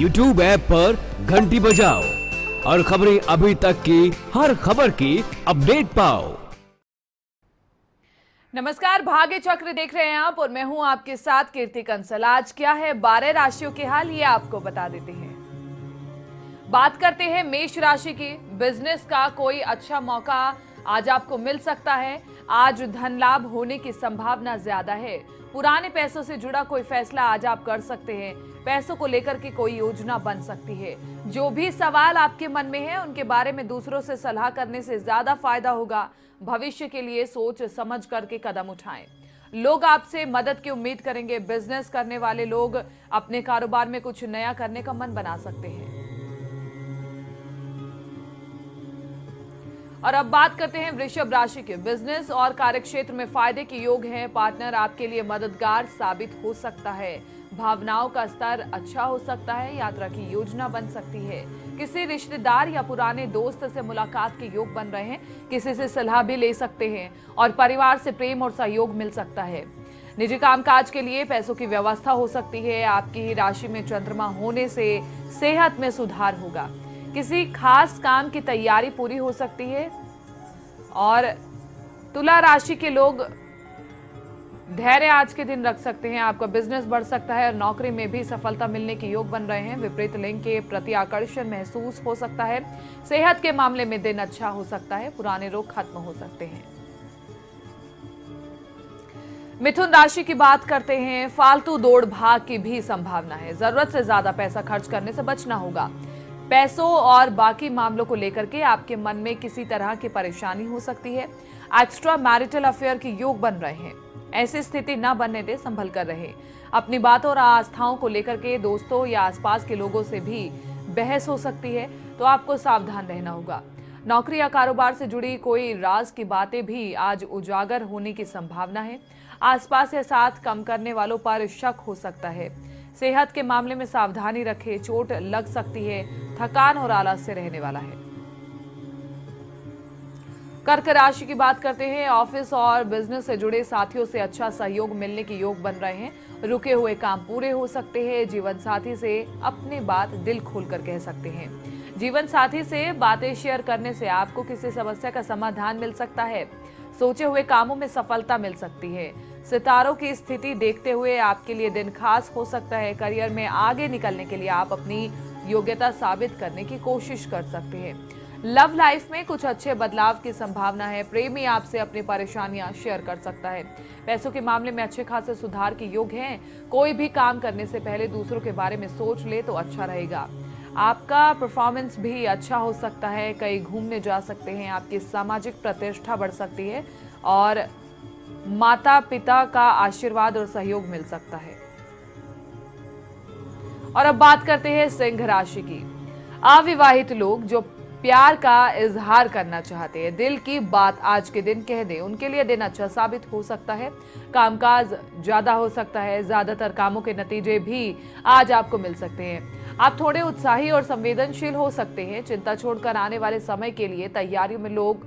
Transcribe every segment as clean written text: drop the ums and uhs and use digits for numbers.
YouTube app पर घंटी बजाओ और खबरें अभी तक की हर खबर की अपडेट पाओ। नमस्कार, भाग्य चक्र देख रहे हैं आप और मैं हूं आपके साथ कीर्ति कंसल। आज क्या है 12 राशियों के हाल, ये आपको बता देते हैं। बात करते हैं मेष राशि की। बिजनेस का कोई अच्छा मौका आज आपको मिल सकता है। आज धन लाभ होने की संभावना ज्यादा है। पुराने पैसों से जुड़ा कोई फैसला आज आप कर सकते हैं। पैसों को लेकर के कोई योजना बन सकती है। जो भी सवाल आपके मन में है उनके बारे में दूसरों से सलाह करने से ज्यादा फायदा होगा। भविष्य के लिए सोच समझ करके कदम उठाएं। लोग आपसे मदद की उम्मीद करेंगे। बिजनेस करने वाले लोग अपने कारोबार में कुछ नया करने का मन बना सकते हैं। और अब बात करते हैं वृषभ राशि के। बिजनेस और कार्यक्षेत्र में फायदे के योग हैं। पार्टनर आपके लिए मददगार साबित हो सकता है। भावनाओं का स्तर अच्छा हो सकता है। यात्रा की योजना बन सकती है। किसी रिश्तेदार या पुराने दोस्त से मुलाकात के योग बन रहे हैं। किसी से सलाह भी ले सकते हैं और परिवार से प्रेम और सहयोग मिल सकता है। निजी कामकाज के लिए पैसों की व्यवस्था हो सकती है। आपकी ही राशि में चंद्रमा होने से सेहत में सुधार होगा। किसी खास काम की तैयारी पूरी हो सकती है। और तुला राशि के लोग धैर्य आज के दिन रख सकते हैं। आपका बिजनेस बढ़ सकता है और नौकरी में भी सफलता मिलने के योग बन रहे हैं। विपरीत लिंग के प्रति आकर्षण महसूस हो सकता है। सेहत के मामले में दिन अच्छा हो सकता है। पुराने रोग खत्म हो सकते हैं। मिथुन राशि की बात करते हैं। फालतू दौड़ भाग की भी संभावना है। जरूरत से ज्यादा पैसा खर्च करने से बचना होगा। पैसों और बाकी मामलों को लेकर के आपके मन में किसी तरह की परेशानी हो सकती है। एक्स्ट्रा मैरिटल अफेयर के योग बन रहे हैं। ऐसी स्थिति ना बनने दे, संभल कर रहे। अपनी बातों और आस्थाओं को लेकर के दोस्तों या आसपास के लोगों से भी बहस हो सकती है, तो आपको सावधान रहना होगा। नौकरी या कारोबार से जुड़ी कोई राज की बातें भी आज उजागर होने की संभावना है। आसपास या साथ काम करने वालों पर शक हो सकता है। सेहत के मामले में सावधानी रखें, चोट लग सकती है। थकान और आलस्य रहने वाला है। कर्क राशि की बात करते हैं। ऑफिस और बिजनेस से जुड़े साथियों से अच्छा सहयोग मिलने के योग बन रहे हैं। रुके हुए काम पूरे हो सकते हैं। जीवन साथी से अपनी बात दिल खोलकर कह सकते हैं। जीवन साथी से बातें शेयर करने से आपको किसी समस्या का समाधान मिल सकता है। सोचे हुए कामों में सफलता मिल सकती है। सितारों की स्थिति देखते हुए आपके लिए दिन खास हो सकता है। करियर में आगे निकलने के लिए आप अपनी योग्यता साबित करने की कोशिश कर सकते हैं। लव लाइफ में कुछ अच्छे बदलाव की संभावना है। प्रेमी आपसे अपनी परेशानियां शेयर कर सकता है। पैसों के मामले में अच्छे खासे सुधार के योग हैं। कोई भी काम करने से पहले दूसरों के बारे में सोच ले तो अच्छा रहेगा। आपका परफॉर्मेंस भी अच्छा हो सकता है। कहीं घूमने जा सकते हैं। आपकी सामाजिक प्रतिष्ठा बढ़ सकती है और माता पिता का आशीर्वाद और सहयोग मिल सकता है। और अब बात करते हैं सिंह राशि की। अविवाहित लोग जो प्यार का इजहार करना चाहते हैं, दिल की बात आज के दिन कह दें, उनके लिए दिन अच्छा साबित हो सकता है। कामकाज ज्यादा हो सकता है। ज्यादातर कामों के नतीजे भी आज आपको मिल सकते हैं। आप थोड़े उत्साही और संवेदनशील हो सकते हैं। चिंता छोड़कर आने वाले समय के लिए तैयारियों में लोग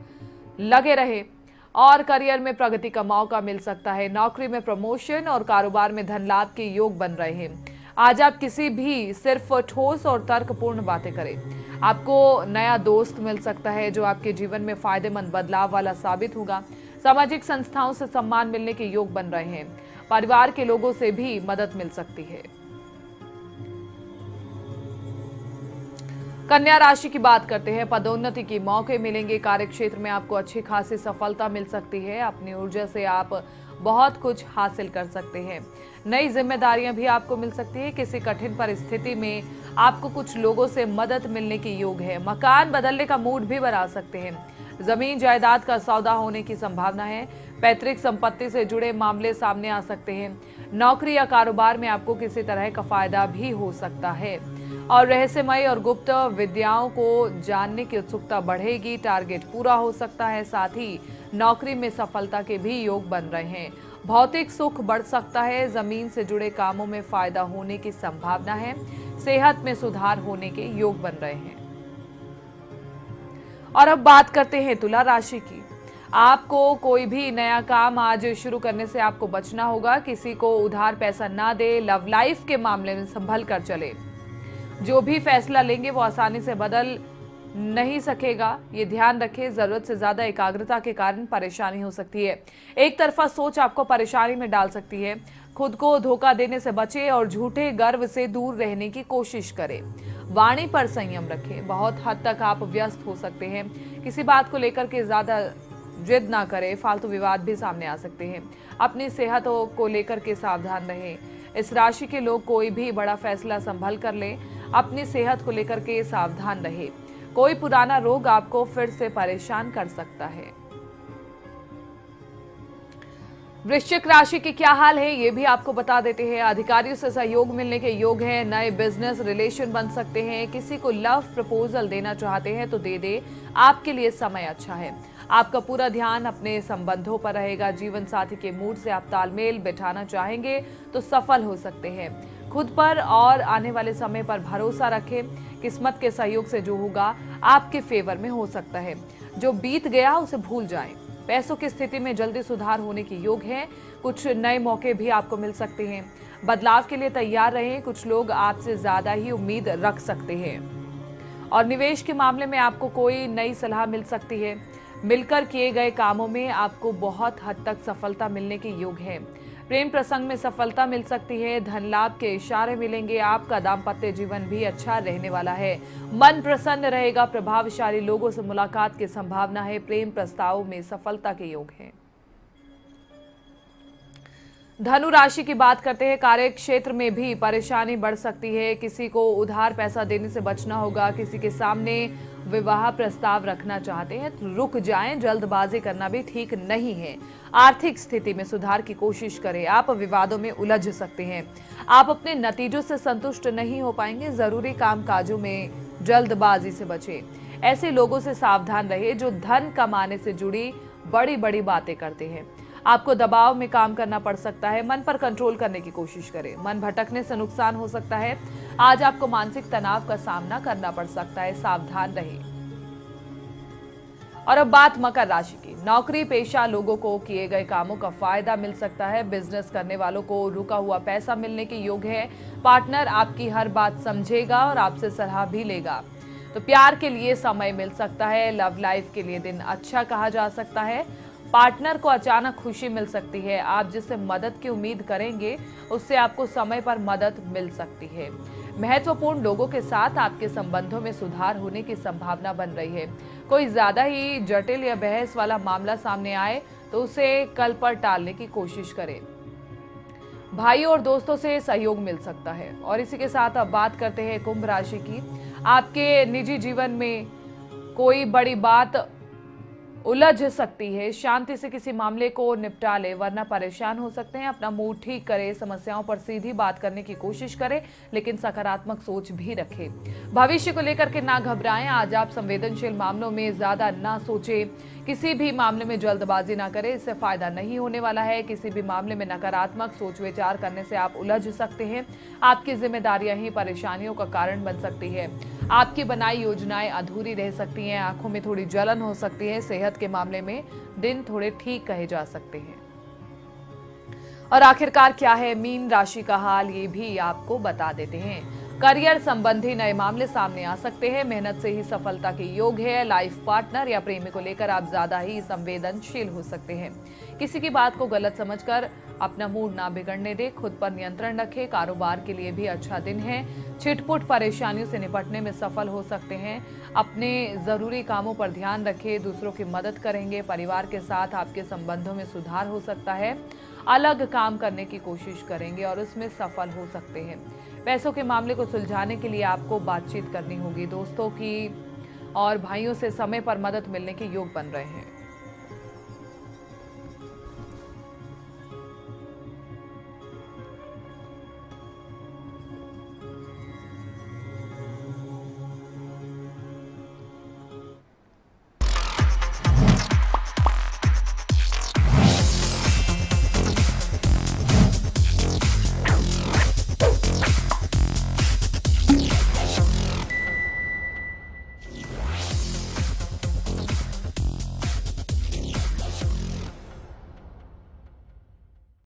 लगे रहे। और करियर में प्रगति का मौका मिल सकता है। नौकरी में प्रमोशन और कारोबार में धन लाभ के योग बन रहे हैं। आज आप किसी भी सिर्फ ठोस और तर्कपूर्ण बातें करें। आपको नया दोस्त मिल सकता है जो आपके जीवन में फायदेमंद बदलाव वाला साबित होगा। सामाजिक संस्थाओं से सम्मान मिलने के योग बन रहे हैं। परिवार के लोगों से भी मदद मिल सकती है। कन्या राशि की बात करते हैं। पदोन्नति के मौके मिलेंगे। कार्यक्षेत्र में आपको अच्छी खासी सफलता मिल सकती है। अपनी ऊर्जा से आप बहुत कुछ हासिल कर सकते हैं। नई जिम्मेदारियां भी आपको मिल सकती है। किसी कठिन परिस्थिति में आपको कुछ लोगों से मदद मिलने के योग है। मकान बदलने का मूड भी बना सकते हैं। जमीन जायदाद का सौदा होने की संभावना है। पैतृक संपत्ति से जुड़े मामले सामने आ सकते हैं। नौकरी या कारोबार में आपको किसी तरह का फायदा भी हो सकता है। और रहस्यमय और गुप्त विद्याओं को जानने की उत्सुकता बढ़ेगी। टारगेट पूरा हो सकता है। साथ ही नौकरी में सफलता के भी योग बन रहे हैं। भौतिक सुख बढ़ सकता है। जमीन से जुड़े कामों में फायदा होने की संभावना है। सेहत में सुधार होने के योग बन रहे हैं। और अब बात करते हैं तुला राशि की। आपको कोई भी नया काम आज शुरू करने से आपको बचना होगा। किसी को उधार पैसा ना दे। लव लाइफ के मामले में संभल कर चले। जो भी फैसला लेंगे वो आसानी से बदल नहीं सकेगा। ये ध्यान रखें, जरूरत से ज्यादा एकाग्रता के कारण परेशानी हो सकती है। एक तरफा सोच आपको परेशानी में डाल सकती है। खुद को धोखा देने से बचें और झूठे गर्व से दूर रहने की कोशिश करें। वाणी पर संयम रखें, बहुत हद तक आप व्यस्त हो सकते हैं। किसी बात को लेकर के ज्यादा जिद ना करें, फालतू विवाद भी सामने आ सकते हैं। अपनी सेहत को लेकर के सावधान रहें। इस राशि के लोग कोई भी बड़ा फैसला संभल कर लें। अपनी सेहत को लेकर के सावधान रहें। कोई पुराना रोग आपको फिर से परेशान कर सकता है। वृश्चिक राशि के क्या हाल है ये भी आपको बता देते हैं। अधिकारियों से सहयोग मिलने के योग हैं। नए बिजनेस रिलेशन बन सकते हैं। किसी को लव प्रपोजल देना चाहते हैं तो दे दे, आपके लिए समय अच्छा है। आपका पूरा ध्यान अपने संबंधों पर रहेगा। जीवन साथी के मूड से आप तालमेल बिठाना चाहेंगे तो सफल हो सकते हैं। खुद पर और आने वाले समय पर भरोसा रखें। किस्मत के सहयोग से जो होगा आपके फेवर में हो सकता है। जो बीत गया उसे भूल जाएं। पैसों की स्थिति में जल्दी सुधार होने के योग हैं। कुछ नए मौके भी आपको मिल सकते हैं। बदलाव के लिए तैयार रहें। कुछ लोग आपसे ज्यादा ही उम्मीद रख सकते हैं। और निवेश के मामले में आपको कोई नई सलाह मिल सकती है। मिलकर किए गए कामों में आपको बहुत हद तक सफलता मिलने के योग है। प्रेम प्रसंग में सफलता मिल सकती है। धन लाभ के इशारे मिलेंगे। आपका दाम्पत्य जीवन भी अच्छा रहने वाला है। मन प्रसन्न रहेगा। प्रभावशाली लोगों से मुलाकात की संभावना है। प्रेम प्रस्तावों में सफलता के योग है। धनु राशि की बात करते हैं। कार्य क्षेत्र में भी परेशानी बढ़ सकती है। किसी को उधार पैसा देने से बचना होगा। किसी के सामने विवाह प्रस्ताव रखना चाहते हैं तो रुक जाएं, जल्दबाजी करना भी ठीक नहीं है। आर्थिक स्थिति में सुधार की कोशिश करें। आप विवादों में उलझ सकते हैं। आप अपने नतीजों से संतुष्ट नहीं हो पाएंगे। जरूरी कामकाजों में जल्दबाजी से बचें। ऐसे लोगों से सावधान रहे जो धन कमाने से जुड़ी बड़ी बड़ी बातें करते हैं। आपको दबाव में काम करना पड़ सकता है। मन पर कंट्रोल करने की कोशिश करें। मन भटकने से नुकसान हो सकता है। आज आपको मानसिक तनाव का सामना करना पड़ सकता है, सावधान रहें। और अब बात मकर राशि की। नौकरी पेशा लोगों को किए गए कामों का फायदा मिल सकता है। बिजनेस करने वालों को रुका हुआ पैसा मिलने के योग है। पार्टनर आपकी हर बात समझेगा और आपसे सलाह भी लेगा। तो प्यार के लिए समय मिल सकता है। लव लाइफ के लिए दिन अच्छा कहा जा सकता है। पार्टनर को अचानक खुशी मिल सकती है। आप जिससे मदद की उम्मीद करेंगे उससे आपको समय पर मदद मिल सकती है। महत्वपूर्ण लोगों के साथ आपके संबंधों में सुधार होने की संभावना बन रही है। कोई ज़्यादा ही जटिल या बहस वाला मामला सामने आए तो उसे कल पर टालने की कोशिश करें। भाइयों और दोस्तों से सहयोग मिल सकता है। और इसी के साथ अब बात करते हैं कुंभ राशि की। आपके निजी जीवन में कोई बड़ी बात उलझ सकती है। शांति से किसी मामले को निपटा ले, वरना परेशान हो सकते हैं। अपना मूड ठीक करें। समस्याओं पर सीधी बात करने की कोशिश करें, लेकिन सकारात्मक सोच भी रखें। भविष्य को लेकर के ना घबराएं। आज आप संवेदनशील मामलों में ज्यादा ना सोचें। किसी भी मामले में जल्दबाजी ना करें, इससे फायदा नहीं होने वाला है। किसी भी मामले में नकारात्मक सोच विचार करने से आप उलझ सकते हैं। आपकी जिम्मेदारियां ही परेशानियों का कारण बन सकती है। आपकी बनाई योजनाएं अधूरी रह सकती हैं। आंखों में थोड़ी जलन हो सकती है। सेहत के मामले में दिन थोड़े ठीक कहे जा सकते हैं। और आखिरकार क्या है मीन राशि का हाल, ये भी आपको बता देते हैं। करियर संबंधी नए मामले सामने आ सकते हैं। मेहनत से ही सफलता के योग है। लाइफ पार्टनर या प्रेमी को लेकर आप ज्यादा ही संवेदनशील हो सकते हैं। किसी की बात को गलत समझकर अपना मूड ना बिगड़ने दें। खुद पर नियंत्रण रखें। कारोबार के लिए भी अच्छा दिन है। छिटपुट परेशानियों से निपटने में सफल हो सकते हैं। अपने ज़रूरी कामों पर ध्यान रखें। दूसरों की मदद करेंगे। परिवार के साथ आपके संबंधों में सुधार हो सकता है। अलग काम करने की कोशिश करेंगे और उसमें सफल हो सकते हैं। पैसों के मामले को सुलझाने के लिए आपको बातचीत करनी होगी। दोस्तों की और भाइयों से समय पर मदद मिलने के योग बन रहे हैं।